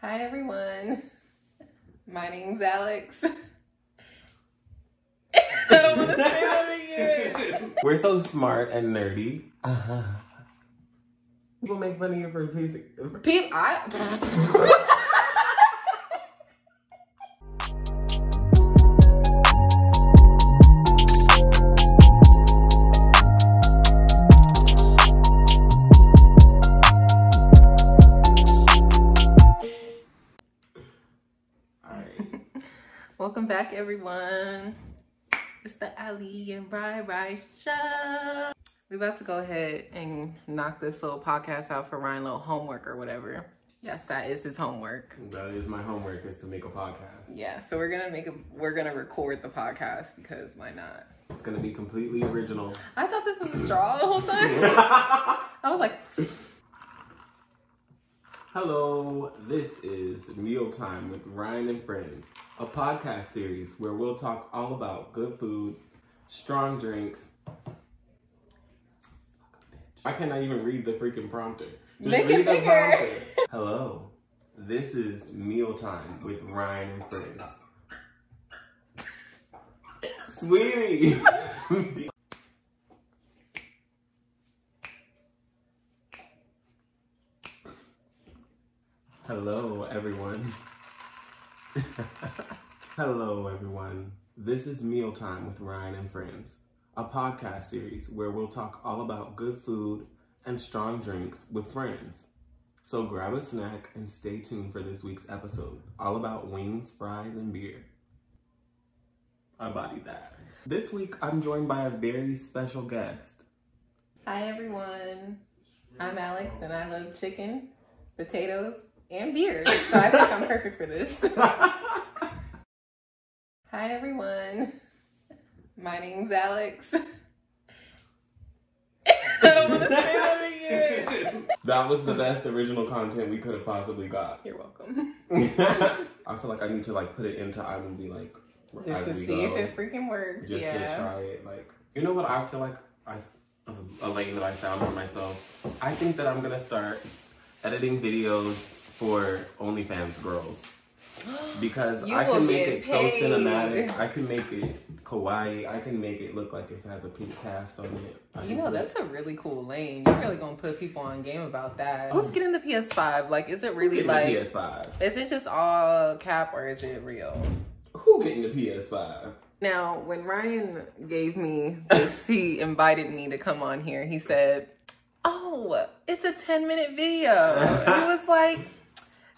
Hi everyone, my name's Alex. I don't want to say that again. We're so smart and nerdy. People make fun of you for basic. Welcome back, everyone. It's the Aly and RyRy Show. We're about to go ahead and knock this little podcast out for Ryan, little homework or whatever. Yes, that is his homework. That is my homework, is to make a podcast. Yeah, so we're gonna record the podcast, because why not? It's gonna be completely original. I thought this was a straw the whole time. I was like, hello, this is Meal Time with Ryan and Friends, a podcast series where we'll talk all about good food, strong drinks. I cannot even read the freaking prompter. Just make read it bigger. Prompter. Hello, this is Meal Time with Ryan and Friends. Sweetie. Hello, everyone. Hello, everyone. This is Meal Time with Ryan and Friends, a podcast series where we'll talk all about good food and strong drinks with friends. So grab a snack and stay tuned for this week's episode, all about wings, fries, and beer. I bodied that. This week, I'm joined by a very special guest. Hi, everyone. I'm Alex, and I love chicken, potatoes, and beer, so I think I'm perfect for this. Hi everyone, my name's Alex. I don't want to say that again. That was the best original content we could have possibly got. You're welcome. I feel like I need to like put it into iMovie like just as to we see go, if it freaking works. Just to try it, like, you know what I feel like a lane that I found for myself. I think that I'm gonna start editing videos for OnlyFans girls, because I can make it so cinematic. I can make it kawaii. I can make it look like it has a pink cast on it. You know, that's a really cool lane. You're really gonna put people on game about that. Who's getting the PS5? Like, is it really like PS5? Is it just all cap or is it real? Who getting the PS5? Now, when Ryan gave me this, he invited me to come on here. He said, "Oh, it's a 10-minute video." He was like,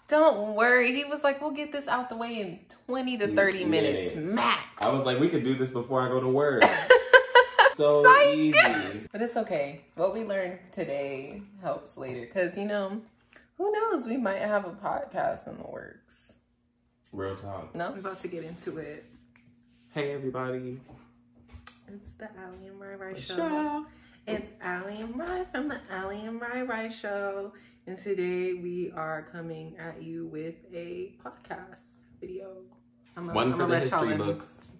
"Don't worry." He was like, "We'll get this out the way in 20 to 30 minutes max." I was like, "We could do this before I go to work." So psych. Easy. But it's okay. What we learned today helps later, because, you know, who knows? We might have a podcast in the works. Real talk. No, I'm about to get into it. Hey, everybody. It's the Aly and RyRy Show. It's Aly and Ry from the Aly and RyRy Show, and today we are coming at you with a podcast video. One for the history books.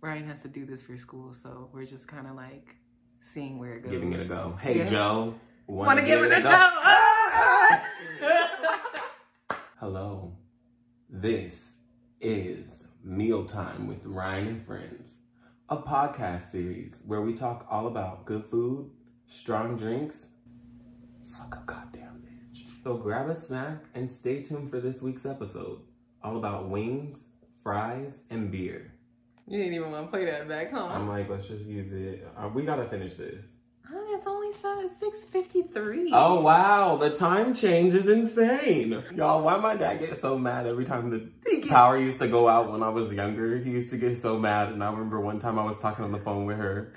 Ryan has to do this for school, so we're just kind of like seeing where it goes. Giving it a go. Hey, yeah. Joe. Want to give it a go? Hello. This is Mealtime with Ryan and Friends, a podcast series where we talk all about good food, strong drinks, fuck a goddamn bitch. So grab a snack and stay tuned for this week's episode, all about wings, fries, and beer. You didn't even want to play that back home. I'm like, let's just use it. We gotta finish this. Honey, it's only 6:53. Oh wow, the time change is insane. Y'all, why my dad get so mad every time the power used to go out when I was younger? He used to get so mad, and I remember one time I was talking on the phone with her,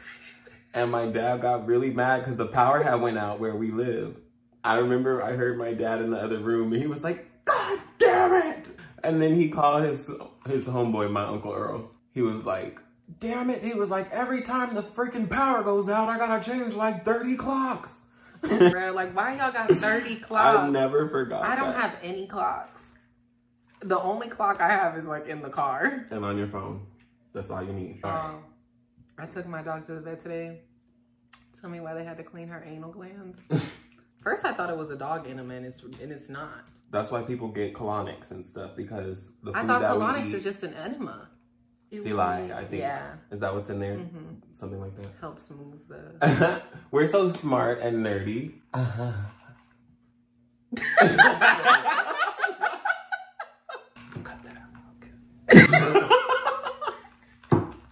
and my dad got really mad because the power had went out where we live. I remember I heard my dad in the other room, and he was like, "God damn it!" And then he called his homeboy, my Uncle Earl. He was like, "Damn it," he was like, "every time the freaking power goes out, I gotta change like 30 clocks. Bro, like, why y'all got 30 clocks? I never forgot. I don't have any clocks. The only clock I have is like in the car. And on your phone. That's all you need. I took my dog to the vet today. Tell me why they had to clean her anal glands. First, I thought it was a dog enema, and it's not. That's why people get colonics and stuff, because the food I thought that colonics we eat, is just an enema. Sea lion, I think. Yeah. Is that what's in there? Mm-hmm. Something like that. Helps move the... We're so smart and nerdy. Cut that out. Okay.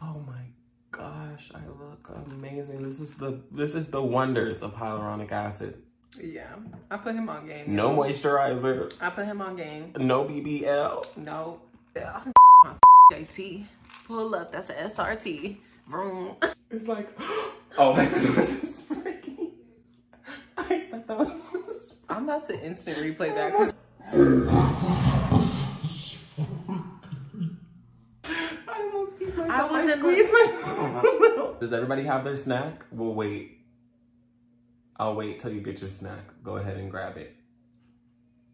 Oh my gosh, I look amazing. This is the wonders of hyaluronic acid. Yeah, I put him on game. No moisturizer. I put him on game. No BBL. No. Yeah. JT. Pull up, that's an SRT. Vroom. It's like, oh, that was freaking. I thought that was. I'm about to instant replay that. I almost beat myself. I wasn't squeezed myself. Does everybody have their snack? We'll wait. I'll wait till you get your snack. Go ahead and grab it.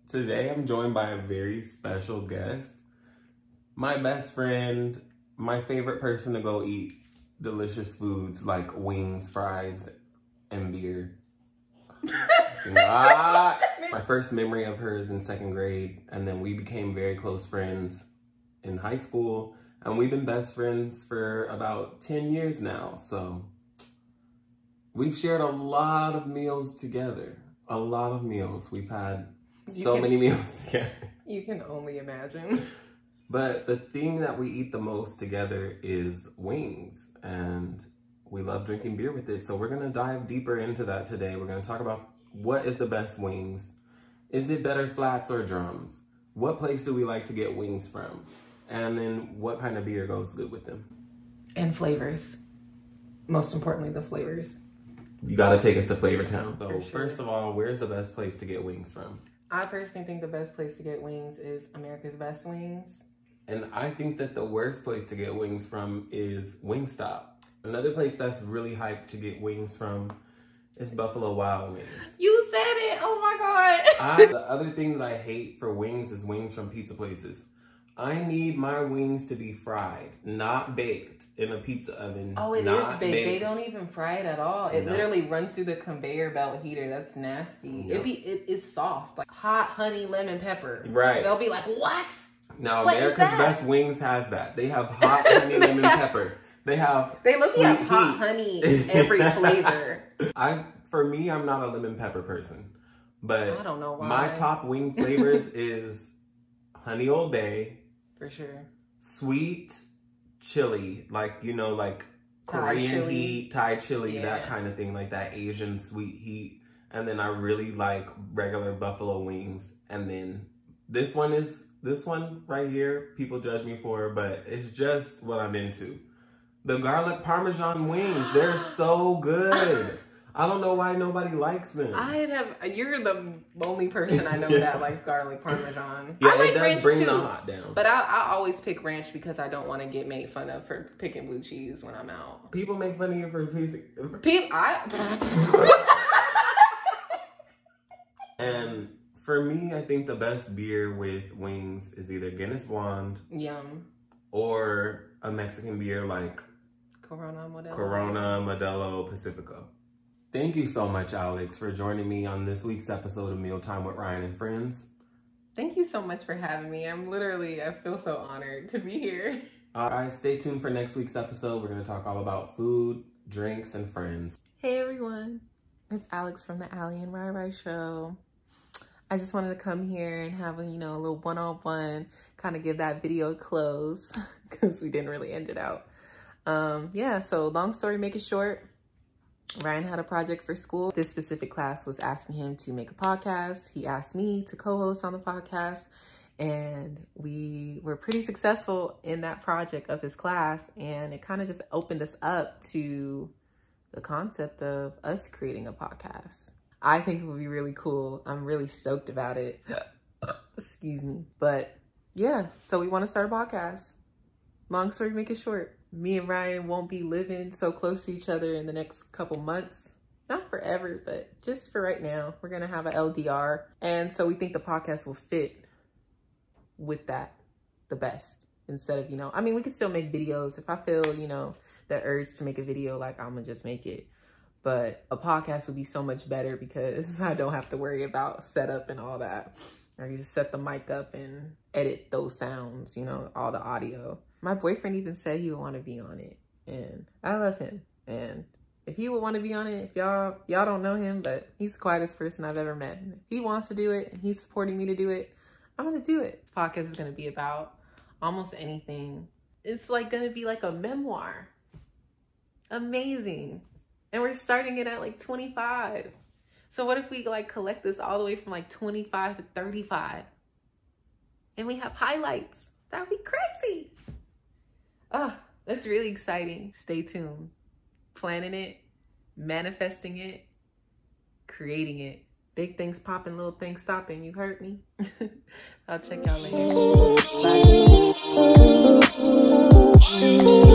Today I'm joined by a very special guest. My best friend, my favorite person to go eat delicious foods like wings, fries, and beer. My first memory of her is in second grade, and then we became very close friends in high school, and we've been best friends for about 10 years now, so we've shared a lot of meals together. A lot of meals. We've had so many meals together. You can only imagine. But the thing that we eat the most together is wings, and we love drinking beer with it. So we're gonna dive deeper into that today. We're gonna talk about what is the best wings. Is it better flats or drums? What place do we like to get wings from? And then what kind of beer goes good with them? And flavors. Most importantly, the flavors. You gotta take us to Flavor Town. So first of all, where's the best place to get wings from? I personally think the best place to get wings is America's Best Wings. And I think that the worst place to get wings from is Wingstop. Another place that's really hyped to get wings from is Buffalo Wild Wings. You said it! Oh my God! The other thing that I hate for wings is wings from pizza places. I need my wings to be fried, not baked in a pizza oven. Oh, it is baked. They don't even fry it at all. It literally runs through the conveyor belt heater. That's nasty. Yep. It's soft, like hot honey lemon pepper. Right. They'll be like, what? Now, what America's Best Wings has that. They have hot honey lemon pepper. They look like hot honey in every flavor. For me, I'm not a lemon pepper person. But I don't know why. My top wing flavors is honey Old Bay. For sure. Sweet chili. Like, you know, like Korean heat, Thai chili, yeah. That kind of thing. Like that Asian sweet heat. And then I really like regular buffalo wings. And then this one right here, people judge me for, but it's just what I'm into. The garlic parmesan wings, they're so good. I don't know why nobody likes them. You're the only person I know that likes garlic parmesan. Yeah, I like it does ranch bring too, the hot down. But I always pick ranch because I don't want to get made fun of for picking blue cheese when I'm out. People make fun of you for And for me, I think the best beer with wings is either Guinness Blonde, yum, or a Mexican beer like Corona, Modelo, Pacifico. Thank you so much, Alex, for joining me on this week's episode of Meal Time with Ryan and Friends. Thank you so much for having me. I feel so honored to be here. All right, stay tuned for next week's episode. We're going to talk all about food, drinks, and friends. Hey, everyone. It's Alex from The Aly and RyRy Show. I just wanted to come here and have a little one-on-one, kind of give that video a close because we didn't really end it out. Yeah, so long story, make it short. Ryan had a project for school. This specific class was asking him to make a podcast. He asked me to co-host on the podcast, and we were pretty successful in that project of his class. And it kind of just opened us up to the concept of us creating a podcast. I think it would be really cool. I'm really stoked about it. Excuse me. But yeah, so we want to start a podcast. Long story, make it short. Me and Ryan won't be living so close to each other in the next couple months. Not forever, but just for right now. We're going to have an LDR. And so we think the podcast will fit with that the best. Instead of, I mean, we can still make videos. If I feel, the urge to make a video, like I'm going to just make it. But a podcast would be so much better because I don't have to worry about setup and all that. I can just set the mic up and edit those sounds, you know, all the audio. My boyfriend even said he would want to be on it, and I love him. And if he would want to be on it, if y'all don't know him, but he's the quietest person I've ever met. And if he wants to do it and he's supporting me to do it, I'm going to do it. This podcast is going to be about almost anything. It's like going to be like a memoir. Amazing. And we're starting it at like 25. So what if we like collect this all the way from like 25 to 35 and we have highlights? That'd be crazy. Oh, that's really exciting. Stay tuned. Planning it, manifesting it, creating it. Big things popping, little things stopping. You heard me. I'll check y'all later. Bye.